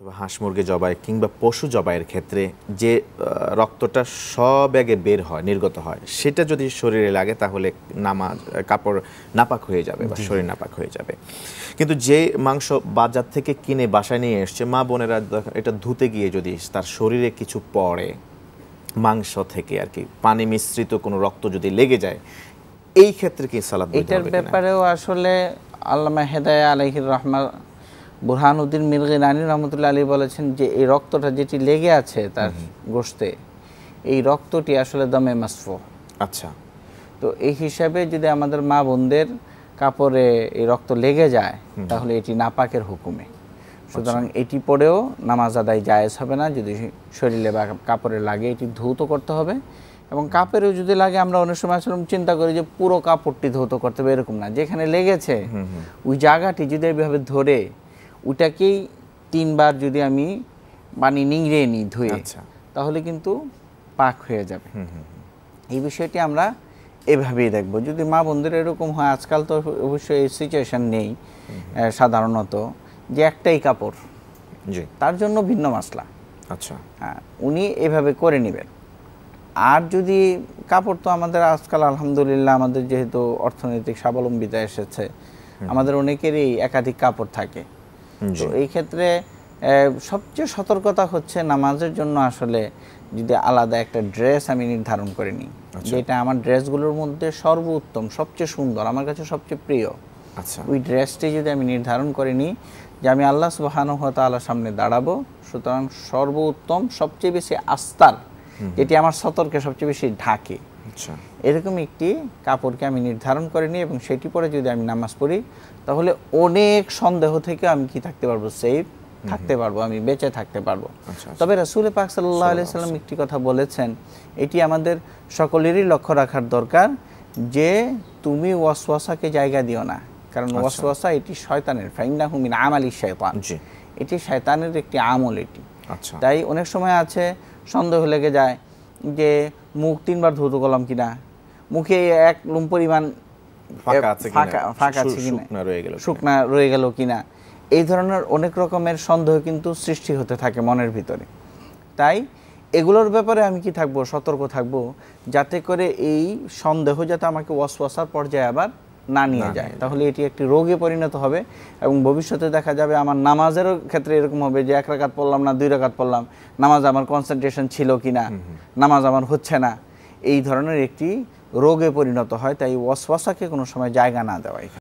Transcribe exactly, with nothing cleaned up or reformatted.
অথবা হাঁস মুরগি জবাই কিংবা পশু জবাইয়ের ক্ষেত্রে যে রক্তটা সবেগে বের হয় নির্গত হয় সেটা যদি শরীরে লাগে তাহলে নামা কাপড় নাপাক হয়ে যাবে বা শরীর নাপাক হয়ে যাবে। কিন্তু যে মাংস বাজার থেকে কিনে বাসায় নিয়ে এসছে মা বোনেরা এটা ধুতে গিয়ে যদি তার শরীরে কিছু পড়ে মাংস থেকে আর কি পানি মিশ্রিত কোনো রক্ত যদি লেগে যায় এই ক্ষেত্রে কি সালাত এটার ব্যাপারেও আসলে আল্লামা হেদায়া আলাইহির রহমা বুরহানুদ্দিন মিরগিলানী রহমতুল্লাহ আলী বলেছেন যে এই রক্তটা যেটি লেগে আছে তার গোশতে এই রক্তটি আসলে দমে মাসফুহ। আচ্ছা, তো এই হিসাবে যদি আমাদের মা বোনদের কাপড়ে এই রক্ত লেগে যায় তাহলে এটি নাপাকের হুকুমে, সুতরাং এটি পরেও নামাজ আদায় জায়েজ হবে না। যদি শরীরে বা কাপড়ে লাগে এটি ধৌত করতে হবে এবং কাপড়েও যদি লাগে আমরা অনেক সময় আসলে চিন্তা করি যে পুরো কাপড়টি ধৌত করতে হবে, এরকম না। যেখানে লেগেছে ওই জায়গাটি যদি এইভাবে ধরে ওইটাকেই তিনবার যদি আমি পানি নিংড়ে নিই ধুয়ে তাহলে কিন্তু পাক হয়ে যাবে। এই বিষয়টি আমরা এভাবেই দেখব। যদি মা বন্ধুরা এরকম হয়, আজকাল তো অবশ্যই এই সিচুয়েশান নেই সাধারণত, যে একটাই কাপড় তার জন্য ভিন্ন মাসলা। আচ্ছা, হ্যাঁ, উনি এভাবে করে নেবেন। আর যদি কাপড় তো আমাদের আজকাল আলহামদুলিল্লাহ আমাদের যেহেতু অর্থনৈতিক স্বাবলম্বিতা এসেছে আমাদের অনেকেরই একাধিক কাপড় থাকে, তো এই ক্ষেত্রে সবচেয়ে সতর্কতা হচ্ছে নামাজের জন্য আসলে যদি আলাদা একটা ড্রেস আমি নির্ধারণ করে নিই যেটা আমার ড্রেসগুলোর মধ্যে সর্বোত্তম সবচেয়ে সুন্দর আমার কাছে সবচেয়ে প্রিয়, আচ্ছা, ওই ড্রেসটি যদি আমি নির্ধারণ করে নিই যে আমি আল্লাহ সুবহানাহু ওয়া তাআলার সামনে দাঁড়াবো, সুতরাং সর্বোত্তম সবচেয়ে বেশি আস্তার যেটি আমার সতর্কে সবচেয়ে বেশি ঢাকে, আচ্ছা, এরকম একটি কাপড়কে আমি নির্ধারণ করে নিই এবং সেটি পরে যদি আমি নামাজ পড়ি তাহলে অনেক সন্দেহ থেকে আমি কি থাকতে পারবো, সেফ থাকতে পারবো, আমি বেঁচে থাকতে পারবো। তবে রাসূল পাক সাল্লাল্লাহু আলাইহি সাল্লাম একটি কথা বলেছেন, এটি আমাদের সকলেরই লক্ষ্য রাখার দরকার যে তুমি ওয়াসওয়াসাকে জায়গা দিও না, কারণ ওয়াসওয়াসা এটি শয়তানের, ফাইন্নাহু মিন আমালি শায়তান, এটি শয়তানের একটি আমল এটি। তাই অনেক সময় আছে সন্দেহ লেগে যায় যে মুখ তিনবার ধৌত করলাম কিনা, মুখে এক লুম পরিমাণ ফাঁকা আছে কিনা, শুকনা রয়ে গেল কিনা, এই ধরনের অনেক রকমের সন্দেহ কিন্তু সৃষ্টি হতে থাকে মনের ভিতরে। তাই এগুলোর ব্যাপারে আমি কি থাকবো, সতর্ক থাকবো, যাতে করে এই সন্দেহ যাতে আমাকে ওয়াসওয়াসার পর্যায়ে আবার না নিয়ে যায়, তাহলে এটি একটি রোগে পরিণত হবে এবং ভবিষ্যতে দেখা যাবে আমার নামাজেরও ক্ষেত্রে এরকম হবে যে এক রাকাত পড়লাম না দুই রাকাত পড়লাম, নামাজ আমার কনসেন্ট্রেশন ছিল কি না, নামাজ আমার হচ্ছে না, এই ধরনের একটি রোগে পরিণত হয়। তাই ওয়াসওয়াসাকে কোনো সময় জায়গা না দেওয়া।